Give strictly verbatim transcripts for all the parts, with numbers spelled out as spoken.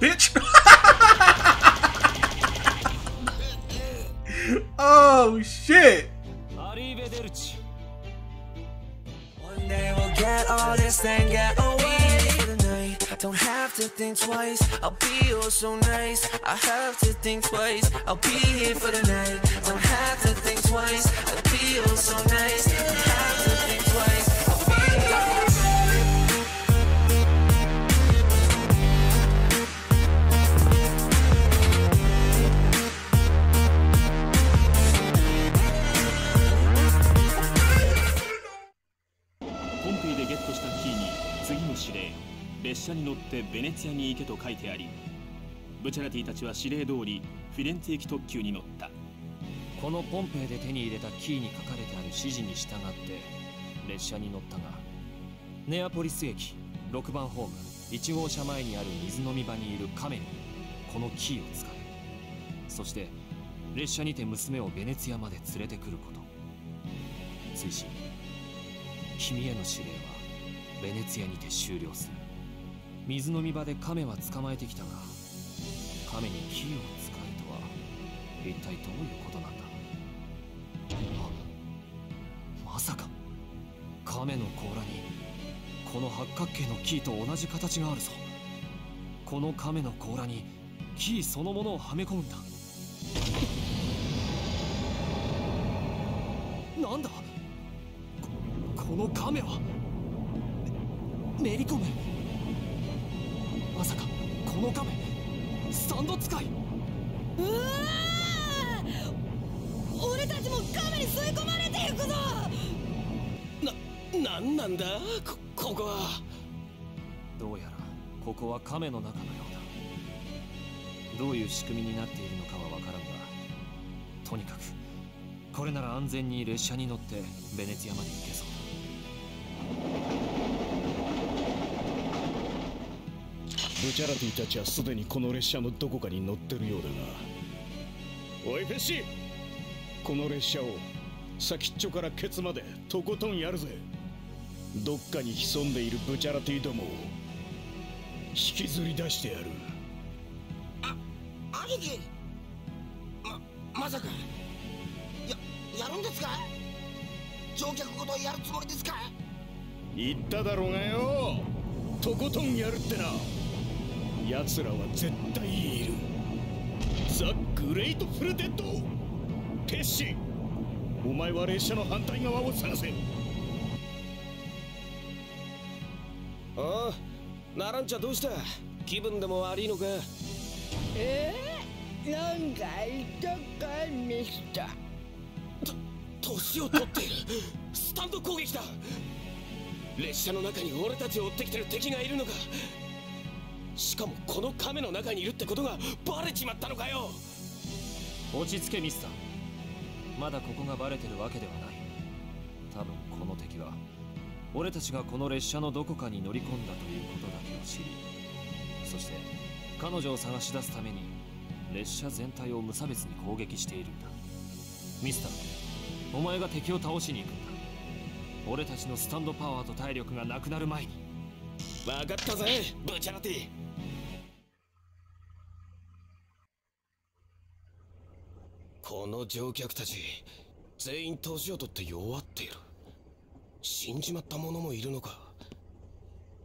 bitch. Oh shit. One day we'll get all this and get away for the night. Don't have to think twice. I'll be oh so nice. I have to think twice. I'll be here for the night. Don't have to think twice. I'll be oh so nice. I have to think twice. Kame水飲み場で亀は捕まえてきたが、亀にキーを使えとは一体どういうことなんだ。あ、まさか亀の甲羅にこの八角形のキーと同じ形があるぞ。この亀の甲羅にキーそのものをはめ込むんだ。なんだ こ, この亀はめ、めり込め。まさかこの亀スタンド使い。うわあ、俺たちも亀に吸い込まれていくぞ。な、なんなんだ こ, ここは。どうやらここは亀の中のようだ。どういう仕組みになっているのかはわからんが、とにかくこれなら安全に列車に乗ってベネツィアまで行けそう。ブチャラティたちはすでにこの列車のどこかに乗ってるようだが、おいペッシー、この列車を先っちょからケツまでとことんやるぜ。どっかに潜んでいるブチャラティどもを引きずり出してやる。あ、兄貴、ま、まさかや、やるんですか。乗客ごとやるつもりですか。言っただろうがよ、とことんやるってな。奴らは絶対いる。ザ・グレートフルデッド。ペッシ、お前は列車の反対側を探せ。ああ、ナランチャどうした。気分でも悪いのか。ええー、なんか痛かミスター。と、年を取っている。スタンド攻撃だ。列車の中に俺たちを追ってきてる敵がいるのか。しかもこの亀の中にいるってことがバレちまったのかよ。落ち着けミスター。まだここがバレてるわけではない。多分この敵は俺たちがこの列車のどこかに乗り込んだということだけを知り、そして彼女を探し出すために列車全体を無差別に攻撃しているんだ。ミスター、お前が敵を倒しに行くんだ。俺たちのスタンドパワーと体力がなくなる前に。わかったぜブチャラティ。この乗客たち全員年を取って弱っている。死んじまった者もいるのか。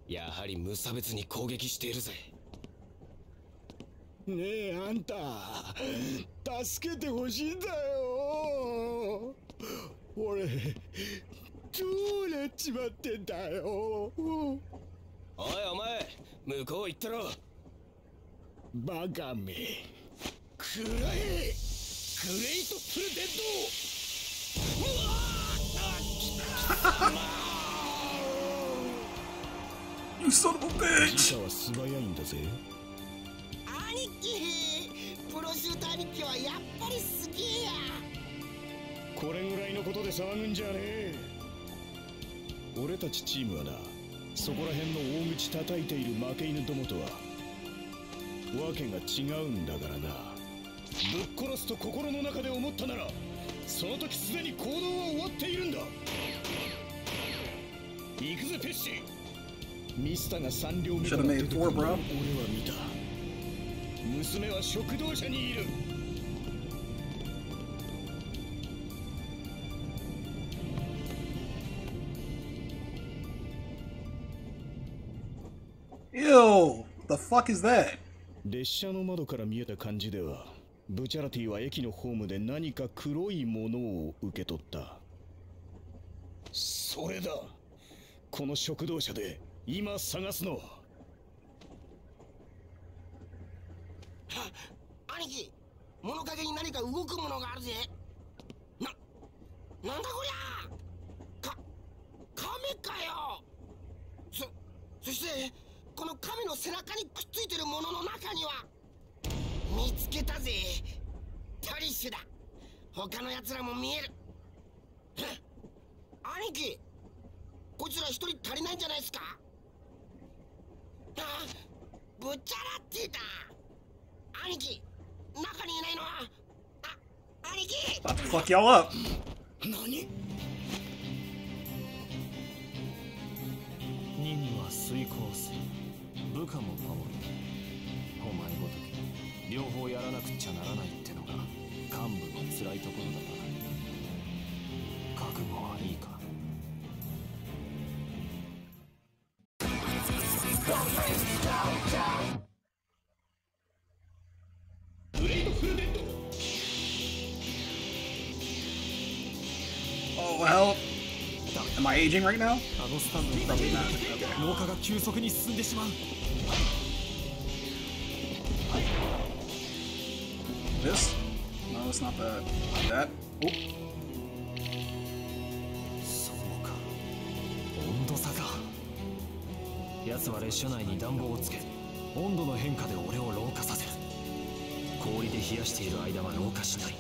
やはり無差別に攻撃しているぜ。ねえあんた、助けてほしいんだよ。俺どうなっちまってんだよ。おいお前、向こう行ってろ。バカめ、くらえ。グレートプルデッド。You son of a bitch。自社は素早いんだぜ。兄貴、プロシュート兄貴はやっぱりすげえや。これぐらいのことで騒ぐんじゃねえ。俺たちチームはな、そこら辺の大口叩いている負け犬どもとはわけが違うんだからな。ぶっ殺すと心の中で思ったなら、その時すでに行動は終わっているんだ。行くぜペッシー。ミスタが三両目から出てくるのを俺は見た。Ew, the fuck is that? 列車の窓から見えた感じでは、ブチャラティは駅のホームで何か黒いものを受け取った。それだ。この食堂車で今探すの。兄貴、物陰に何か動くものがあるぜ。な、なんだこりゃ。か、カメかよ。そ、そしてこの亀の背中にくっついてるものの中には見つけたぜ。トリッシュだ。他のやつらも見える。兄貴、こいつら一人足りないんじゃないですか。あ、ブチャラティだ。兄貴、中にいないのは。あ、兄貴。What the fuck y'all up? 何？任は遂行せ、部下も守る。 お前ごとき両方やらなくちゃならないってのが幹部の辛いところだから覚悟はいいか。Oh well, am I aging right now? Probably not. 老化が急速に進んでしまう。 This? No, it's not that. Not that. Oh. So, ka. Ondo saka. Yatsu wa resha nai ni danbou o tsukeru. Ondo no henka de ore o rouka saseru. Koori de hiyashite iru aida wa rouka shinai.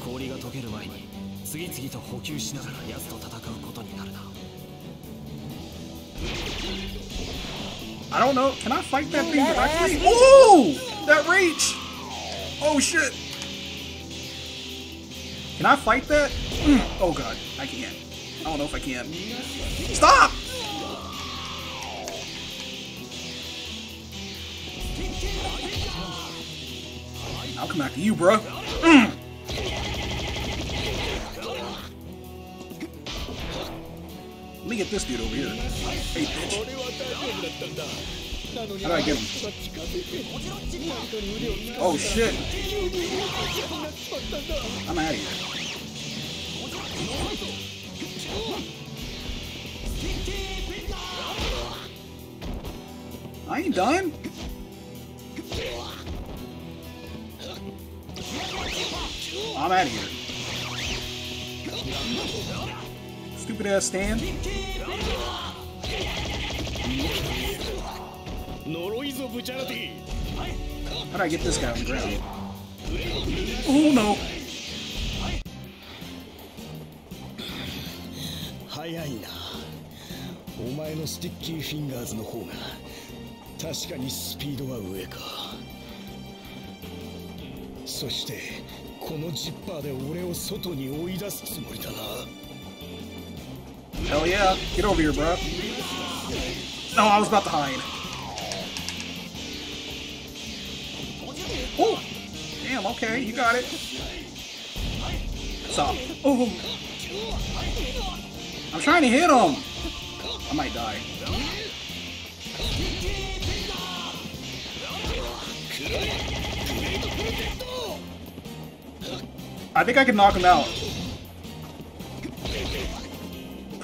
Koori ga tokeru mai ni tsugi-tsugi to hokyū shinagara yatsu to tatakau koto ni naru na. I don't know. Can I fight that thing directly? Oh! That reach! Oh shit! Can I fight that? Mm. Oh god, I can't. I don't know if I can. Stop! I'll come after you, bro. Mm. Let me get this dude over here. Hey, bitch. How do I get him? Oh shit! I'm out of here. I ain't done. I'm out of here. Stupid ass stand. How do I get this guy on the ground? Oh no! Hell yeah! Get over here, bro. No, I was about to hide. Oh! Damn, okay, you got it. Stop. Oh! I'm trying to hit him! I might die. I think I can knock him out.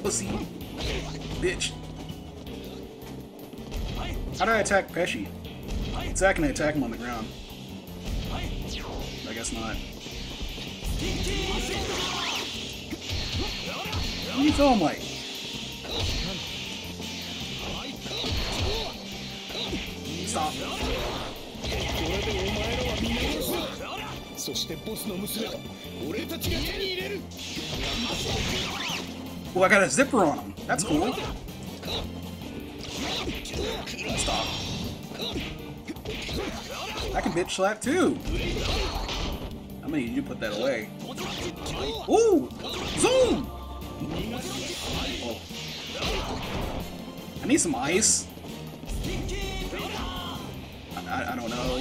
Pussy. Bitch. How do I attack Pesci? It's not gonna attack him on the ground. I guess not. What are you feeling like? Stop. Oh, I got a zipper on him. That's cool. Stop. I can bitch slap too. I'm gonna need you to put that away. Ooh! Zoom! Oh. I need some ice. I I, I don't know.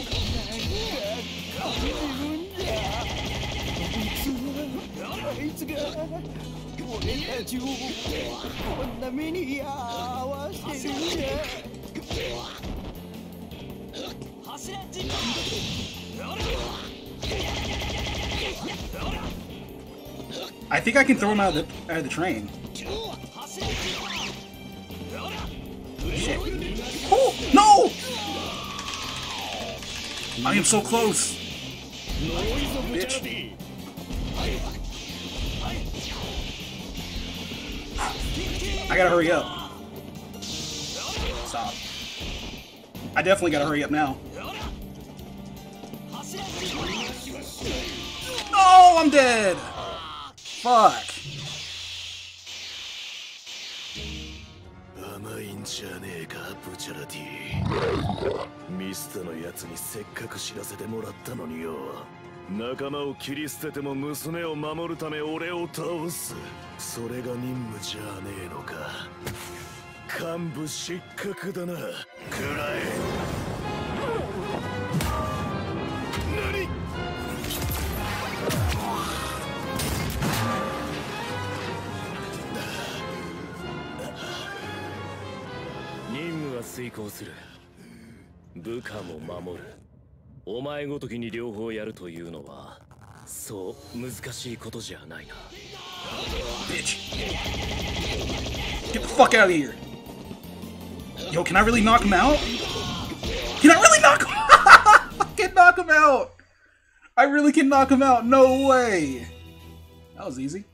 I think I can throw him out of the, out of the train. Shit. Oh, no! I am so close! Bitch. I gotta hurry up. Stop. I definitely gotta hurry up now. No, I'm dead! Fuck! Bitch. Get the fuck out of here. Yo, can I really knock him out? Can I really knock him out? I can knock him out. I really can knock him out. No way. That was easy.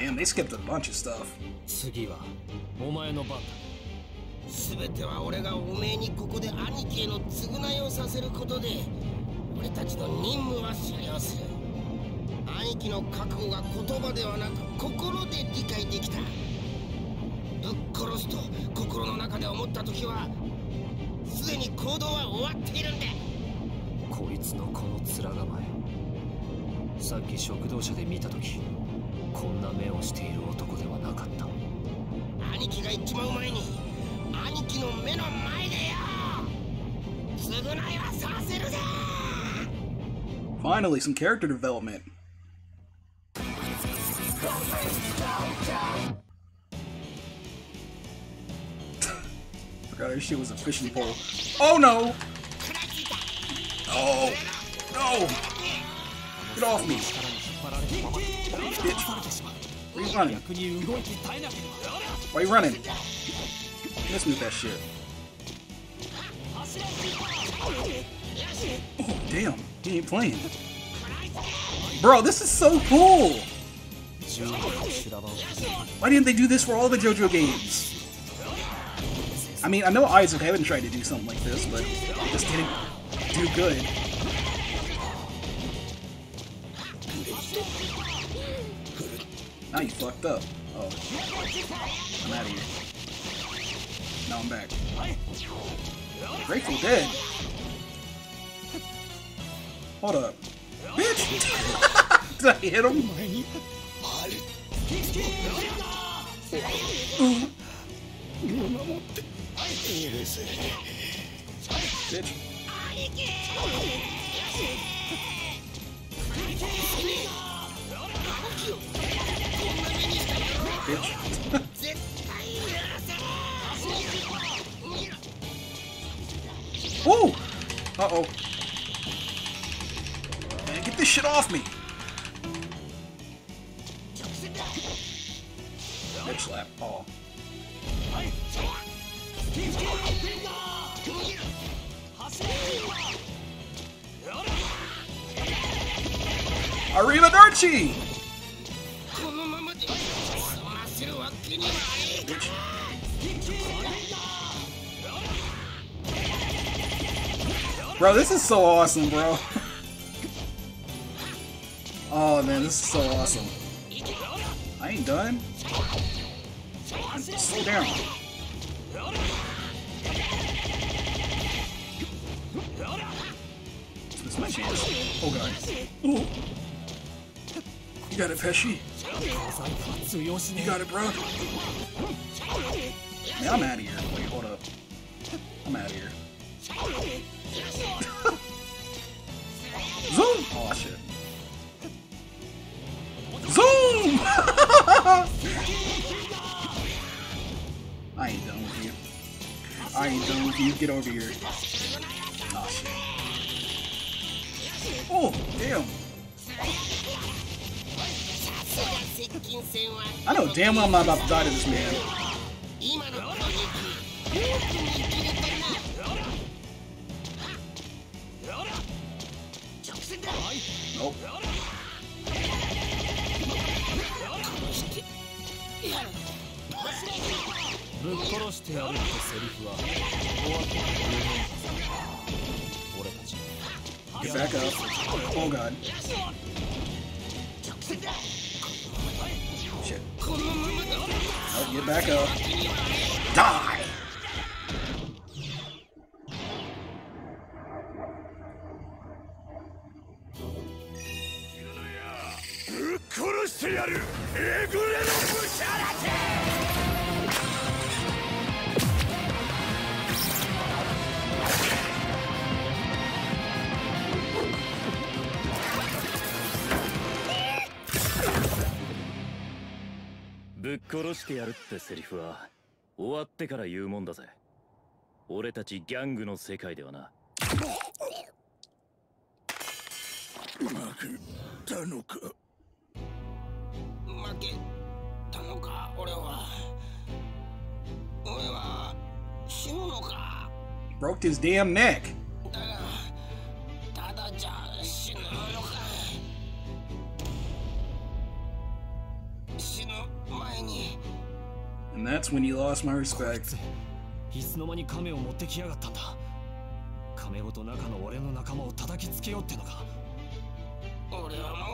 Damn, they skipped a bunch of stuff. Finally, some character development. Forgot her shit was a fishing pole. Oh no! Oh no! Get off me! Bitch! Why are you running? Why are you running? You missed me with that shit. Oh damn! He ain't playing. Bro, this is so cool! Why didn't they do this for all the JoJo games? I mean, I know Isaac haven't tried to do something like this, but it just didn't do good. Now you fucked up. Oh. I'm out of here. Now I'm back. Grateful Dead? Hold up. Bitch! Did I hit him? Whoa! Uh-oh. Man, get this shit off me! Bitch slap. Oh. Arrivederci! Bro, this is so awesome, bro. Oh man, this is so awesome. I ain't done. Slow down. This is my chance. Oh god. Ooh. You got it, Pesci. You got it, bro. Man, I'm out of here. Wait, hold up. I'm out of here. Zoom! Oh shit. Zoom! I ain't done with you. I ain't done with you. Get over here. Oh shit. Oh, damn. I know damn well I'm not about to die to this man. Nope. Get back up. Oh god. Shit. Nope, get back up. Die! Broke his damn neck. And that's when you lost my respect. But now. Bitch!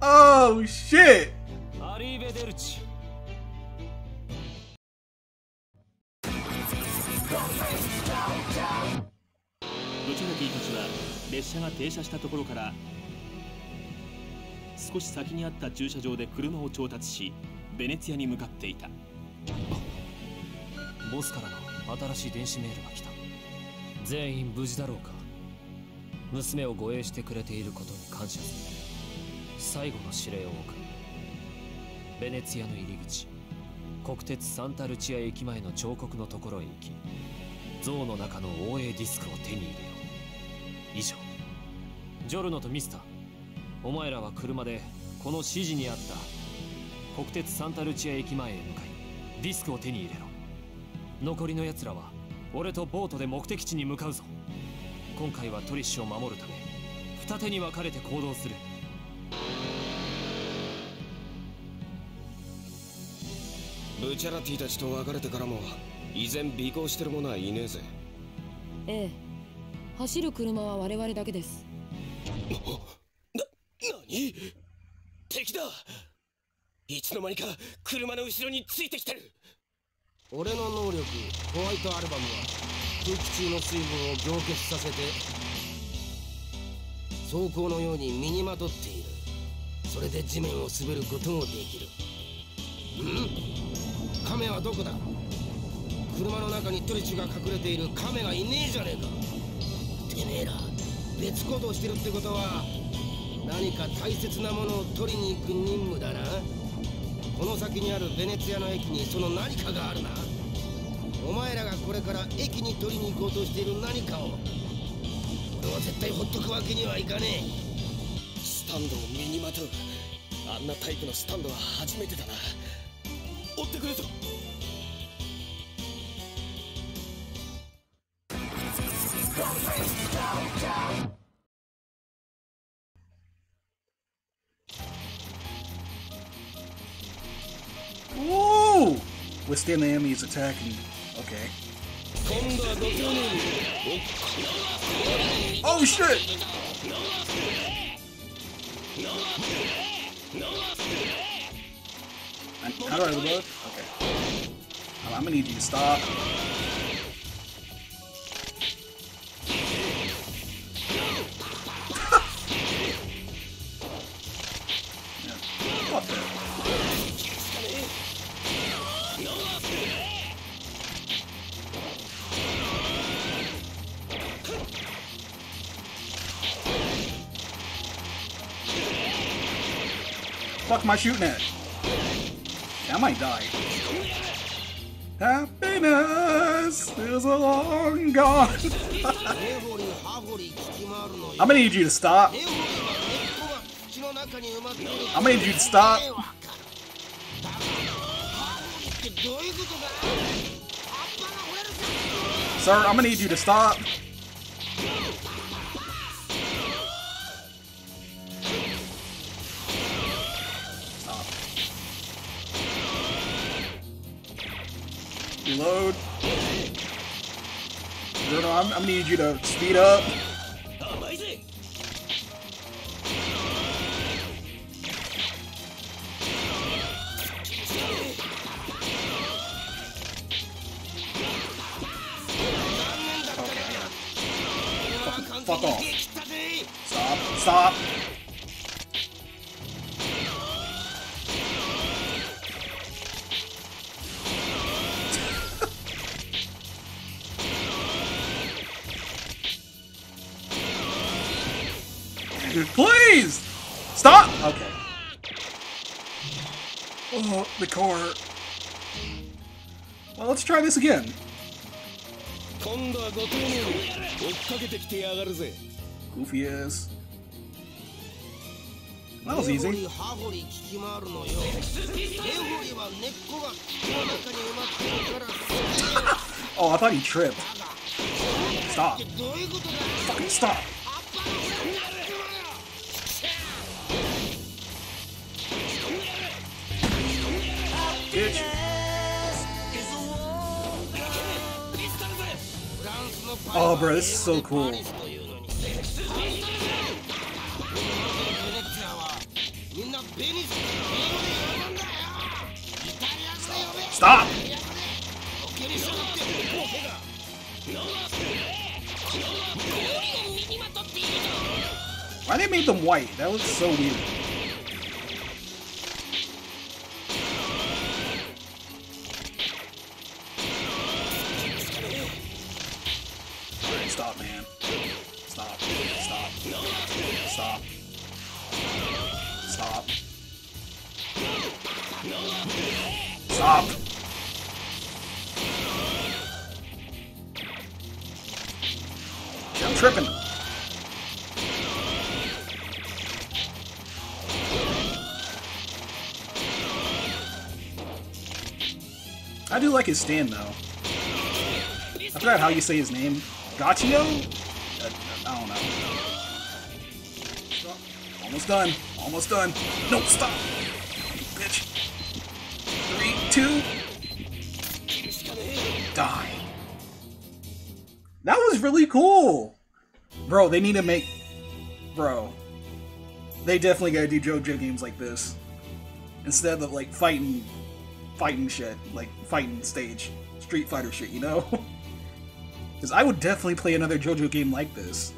Oh shit! GiornoとMista、お前らは車でこの指示にあった国鉄サンタルチア駅前へ向かい、ディスクを手に入れろ。残りの奴らは俺とボートで目的地に向かうぞ。今回はトリッシュを守るため二手に分かれて行動する。ブチャラティたちと別れてからも依然尾行してる者はいねえぜ。ええ、走る車は我々だけです。な、何？敵だ。いつの間にか車の後ろについてきてる。俺の能力ホワイトアルバムは 空気中の水分を凝結させて走行のように身にまとっている。それで地面を滑ることもできる。うん？カメはどこだ？車の中にトリチュが隠れている。カメがいねえじゃねえか。てめえら別行動してるってことは何か大切なものを取りに行く任務だな。この先にあるベネツィアの駅にその何かがあるな。 お前らがこれから駅に取りに行こうとしている何かを俺は絶対ほっとくわけにはいかねえ。スタンドを身にまとう。あんなタイプのスタンドは初めてだな。追ってくれぞ。おお、withstand the enemy's attacking. Okay. Oh shit! How do I reload? Okay. I'm gonna need you to stop. Fuck am I shooting at? Yeah, I might die. Happiness is a long gone. I'm gonna need you to stop. I'm gonna need you to stop. Sir, I'm gonna need you to stop. Reload. Bruno, I'm, I'm gonna need you to speed up. Okay. Fuck off. Stop. Stop. Please stop. Okay. Oh, the car. Well, let's try this again. Goofy ass. That was easy. Oh, I thought he tripped. Stop. Fucking stop. Bitch. Oh, bro, this is so cool. Stop! Stop. Why they made them white? That looks so weird. Stop, man. Stop. Stop. Stop. Stop. Stop. Stop. I'm tripping. I do like his stand, though. I forgot how you say his name. Ghiaccio? Uh, Oh no. Almost done. Almost done. No, stop! Bitch. Three, two. Die. That was really cool. Bro, they need to make... Bro. They definitely gotta do JoJo games like this. Instead of, like, fighting... Fighting shit. Like, fighting stage. Street Fighter shit, you know? Because I would definitely play another JoJo game like this.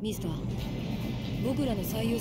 Mista, we are about to suffer right now.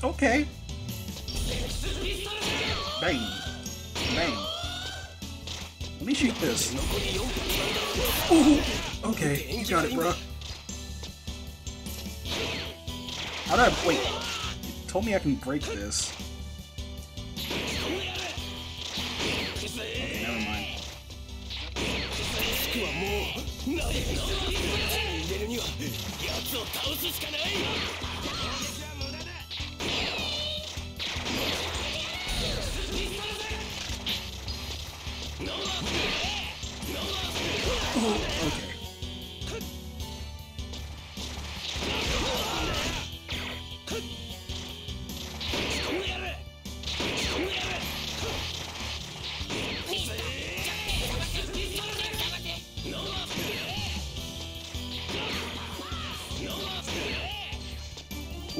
Okay. Bang. Bang. Let me shoot this. Ooh. Okay, you got it, bro. How do I... Wait. You told me I can break this. Okay, never mind. Oh, okay.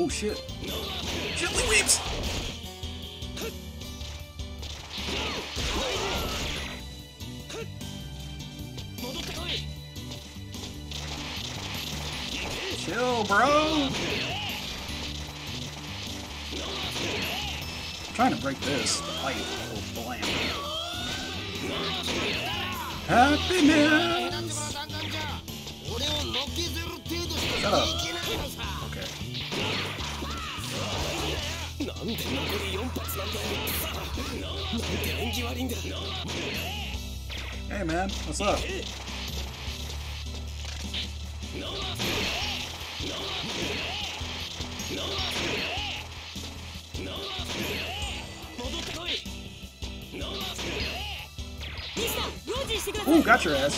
Oh shit. Gently weeps! Chill, bro! I'm trying to break this. The light. Oh, blam. Happiness! Shut up. Hey man, what's up? Ooh, got your ass.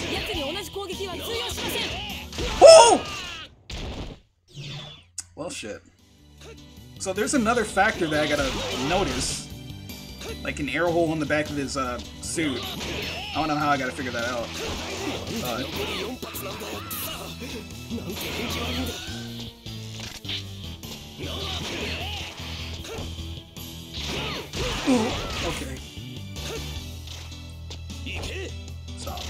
Ooh! Well, shit. So there's another factor that I gotta notice, like an air hole in the back of his uh, suit. I don't know how I gotta figure that out. Uh, ooh, okay. Stop.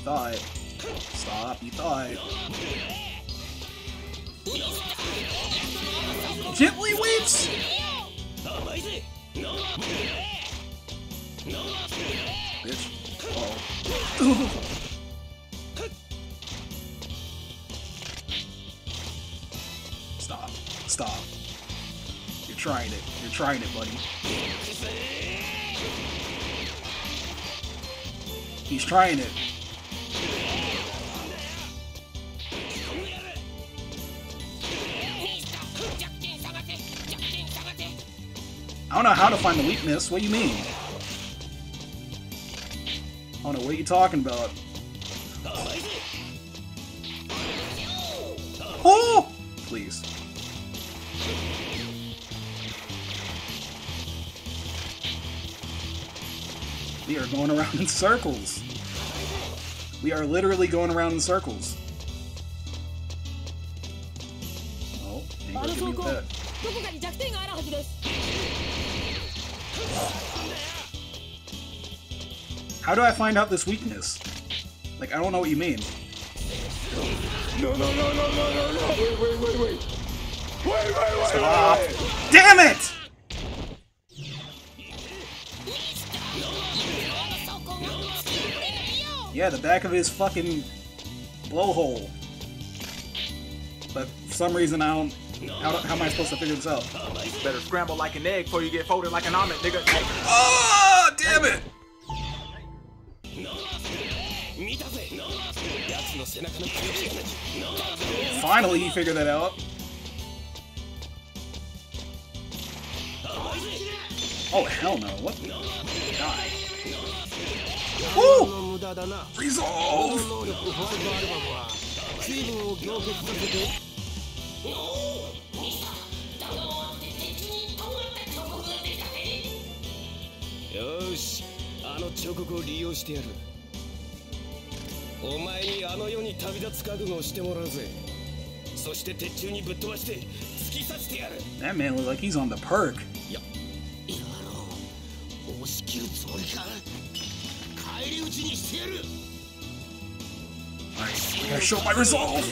you thought. Stop, you thought. Gently whips? Bitch. Oh. Stop. Stop. You're trying it. You're trying it, buddy. He's trying it. I don't know how to find the weakness. What do you mean? I don't know what are you talking about. Oh! Please. We are going around in circles. We are literally going around in circles. Oh, ain't gonna give me that. How do I find out this weakness? Like, I don't know what you mean. No, no, no, no, no, no, no! Wait, wait, wait, wait! Wait, wait, wait! Stop! Wait, wait. Damn it! Yeah, the back of his fucking blowhole. But for some reason, I don't. How, how am I supposed to figure this out? Better scramble like an egg before you get folded like an omelet, nigga. Oh, damn it! Finally, he figured that out. Oh, hell no. What? Die. Woo! Resolve! That man looks like he's on the perk. Alright, I gotta show my resolve!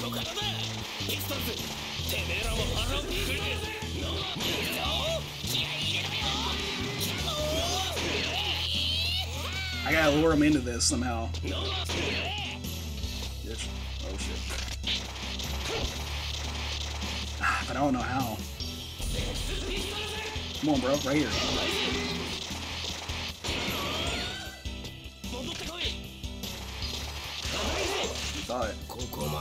I gotta lure him into this somehow. Bitch. Oh shit. But I don't know how. Come on, bro, right here. Thought. Come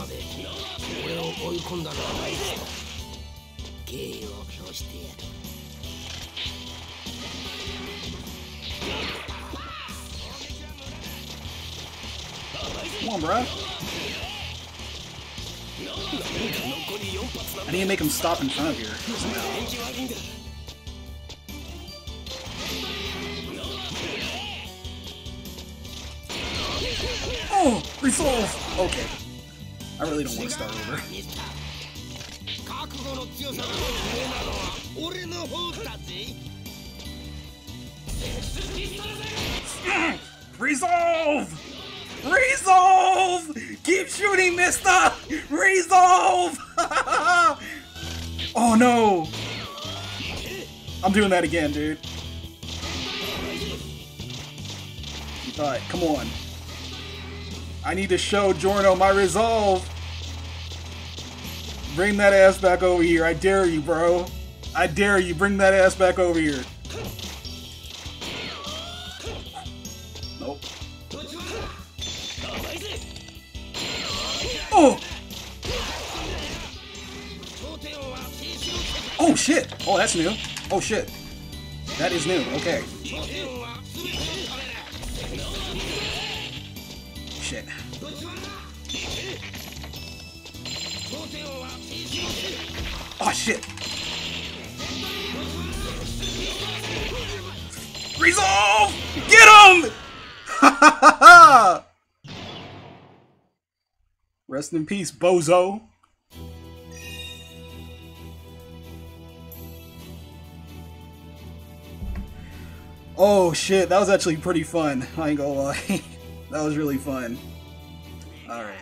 on, bro. I need to make him stop in front of here. Oh, resolve. Okay. I really don't want to start over. Resolve! Resolve! Keep shooting, Mista! Resolve! Oh no! I'm doing that again, dude. You thought, come on. I need to show Giorno my resolve! Bring that ass back over here, I dare you, bro! I dare you, bring that ass back over here! Nope. Oh! Oh shit! Oh, that's new! Oh shit! That is new, okay. Shit. Oh shit! Resolve! Get him! Rest in peace, bozo. Oh shit, that was actually pretty fun. I ain't gonna lie. That was really fun. All right.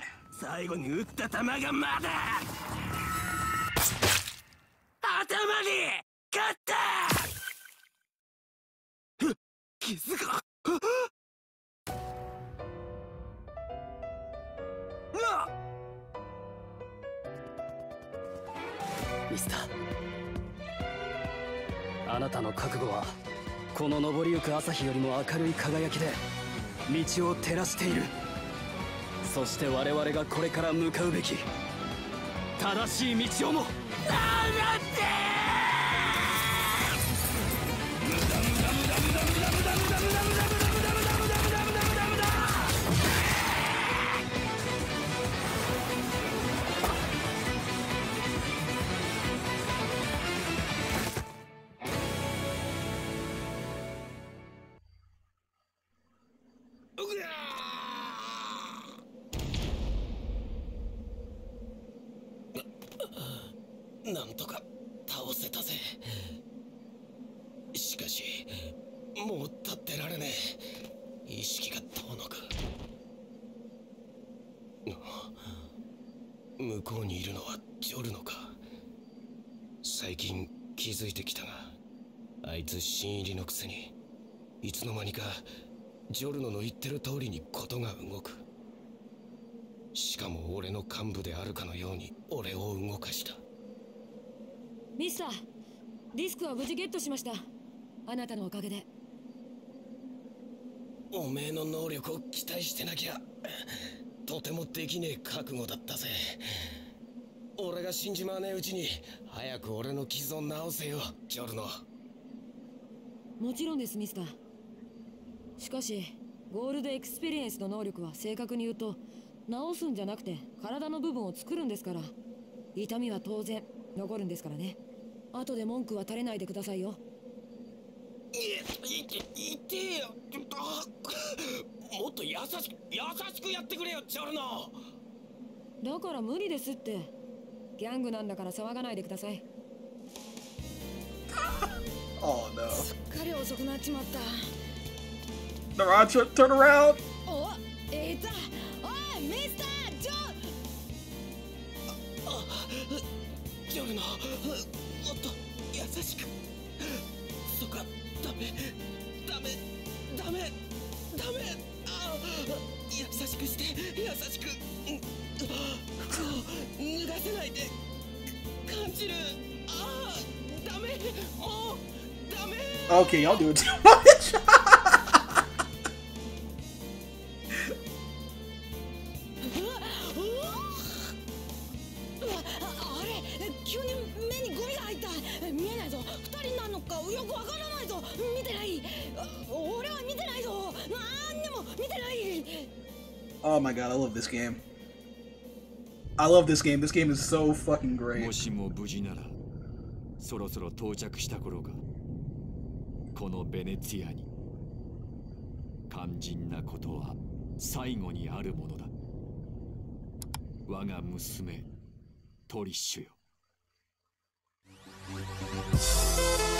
Mista, あなたの覚悟はこの昇りゆく朝日よりも明るい輝きで道を照らしている。そして我々がこれから向かうべき正しい道をも。新入りのくせにいつの間にかジョルノの言ってる通りにことが動く。しかも俺の幹部であるかのように俺を動かした。ミスター、ディスクは無事ゲットしました。あなたのおかげで。おめえの能力を期待してなきゃとてもできねえ覚悟だったぜ。俺が死んじまわねえうちに早く俺の傷を治せよジョルノ。もちろんです、ミスター。しかしゴールドエクスペリエンスの能力は正確に言うと治すんじゃなくて体の部分を作るんですから、痛みは当然残るんですからね。後で文句は垂れないでくださいよ。いていてよ。もっと優しく優しくやってくれよジョルノ。だから無理ですって。ギャングなんだから騒がないでください。Oh no. Naranja, turn around. Oh, it's oh, Mister John. John, no. What the? Yasashiku. Soka, dame, dame, dame, dame. Yasashiku shite, yasashiku. Ko, nugasenai de kanjiru. Ah, dame. Oh.Okay, y'all do it too much. Oh my god, I love this game. I love this game. This game is so fucking great. そろそろ到着した頃か。このベネツィアに肝心なことは最後にあるものだ。我が娘トリッシュよ。